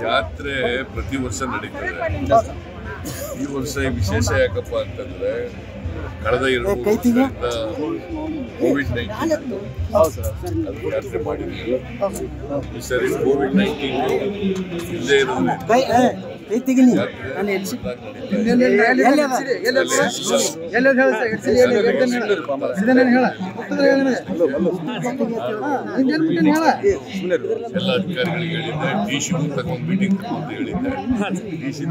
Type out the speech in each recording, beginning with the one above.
ಜಾತ್ರೆ ಪ್ರತಿ ವರ್ಷ ನಡೀತದೆ. ಈ ವರ್ಷ ವಿಶೇಷ ಯಾಕಪ್ಪ ಅಂತಂದ್ರೆ ಕಳೆದ 2 ವರ್ಷದಿಂದ ಕೋವಿಡ್-19 ಅದು ಯಾತ್ರೆ ಮಾಡಿದ್ವಿ. ಈ ಸರಿ ಕೋವಿಡ್-19 ಇಲ್ಲೇ ಎಲ್ಲ ಅಧಿಕಾರಿಗಳಿಗೆ ಹೇಳಿದ್ದೆ, ಡಿಸಿ ತಗೊಂಡು ಮೀಟಿಂಗ್ ಅಂತ ಹೇಳಿದ್ದೆ. ಡಿಸಿ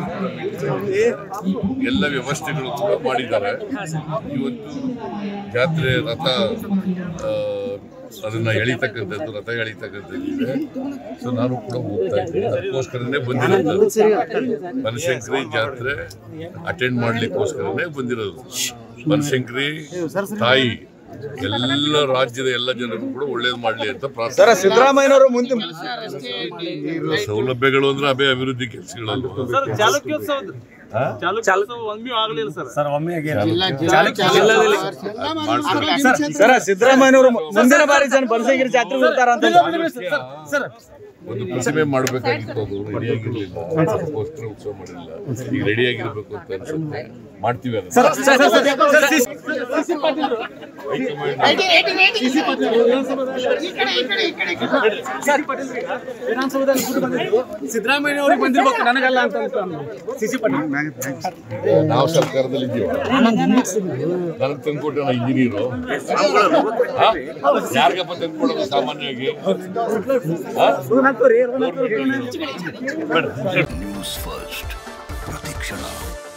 ಎಲ್ಲ ವ್ಯವಸ್ಥೆಗಳು ಕೂಡ ಮಾಡಿದ್ದಾರೆ. ಇವತ್ತು ಜಾತ್ರೆ ರಥ ಅದನ್ನ ಎಳಿತಕ್ಕಂಥದ್ದು, ರಥ ಎಳಿತಕ್ಕಂಥದ್ದು ಇದೆ. ಸೊ ನಾನು ಕೂಡ ಹೋಗ್ತಾ ಇದ್ದೀನಿ, ಅದಕ್ಕೋಸ್ಕರನೇ ಬಂದಿರೋದು. ಬನಶಂಕರಿ ಜಾತ್ರೆ ಅಟೆಂಡ್ ಮಾಡ್ಲಿಕ್ಕೋಸ್ಕರನೇ ಬಂದಿರೋದು. ಬನಶಂಕರಿ ತಾಯಿ ಎಲ್ಲ ರಾಜ್ಯದ ಎಲ್ಲ ಜನರು ಕೂಡ ಒಳ್ಳೇದು ಮಾಡಲಿ ಅಂತ ಪ್ರಾರ್ಥನೆ. ಸಿದ್ದರಾಮಯ್ಯನವರು ಮುಂದೆ ಸೌಲಭ್ಯಗಳು ಅಂದ್ರೆ ಅದೇ ಅಭಿವೃದ್ಧಿ ಕೆಲಸಗಳು ಸಿದ್ದರಾಮಯ್ಯನವರು ಮುಂದಿನ ಬಾರಿ ಜನ ಬನಶಂಕರಿ ಜಾತ್ರೆ ಅಂತ ಒಂದು ಪ್ರತಿಮೆ ಮಾಡ್ಬೇಕಾಗಿತ್ತು. ಅದು ರೆಡಿಯಾಗಿರ್ಲಿಲ್ಲ, ಪೋಸ್ಟರ್ ಉತ್ಸವ ಮಾಡಿಲ್ಲ. ಈಗ ರೆಡಿಯಾಗಿರ್ಬೇಕು ಅಂತ ಅನ್ಸುತ್ತೆ, ಮಾಡ್ತೀವಿ. ಸಿದ್ದರಾಮಯ್ಯ ಅವ್ರಿಗೆ ಬಂದಿರ್ಬೇಕು, ನನಗಲ್ಲ ಅಂತ ನಾವು ಸರ್ಕಾರದಲ್ಲಿ ಇದ್ದೀವಿ. ನನಗೆ ತಂದ್ಕೊಟ್ಟಣ ಇಂಜಿನಿಯರು, ಯಾರಿಗಪ್ಪ ತಂದ್ಕೊಡೋದು? ಸಾಮಾನ್ಯವಾಗಿ ನ್ಯೂಸ್ ಫಸ್ಟ್ ಪ್ರತಿಕ್ಷಣ.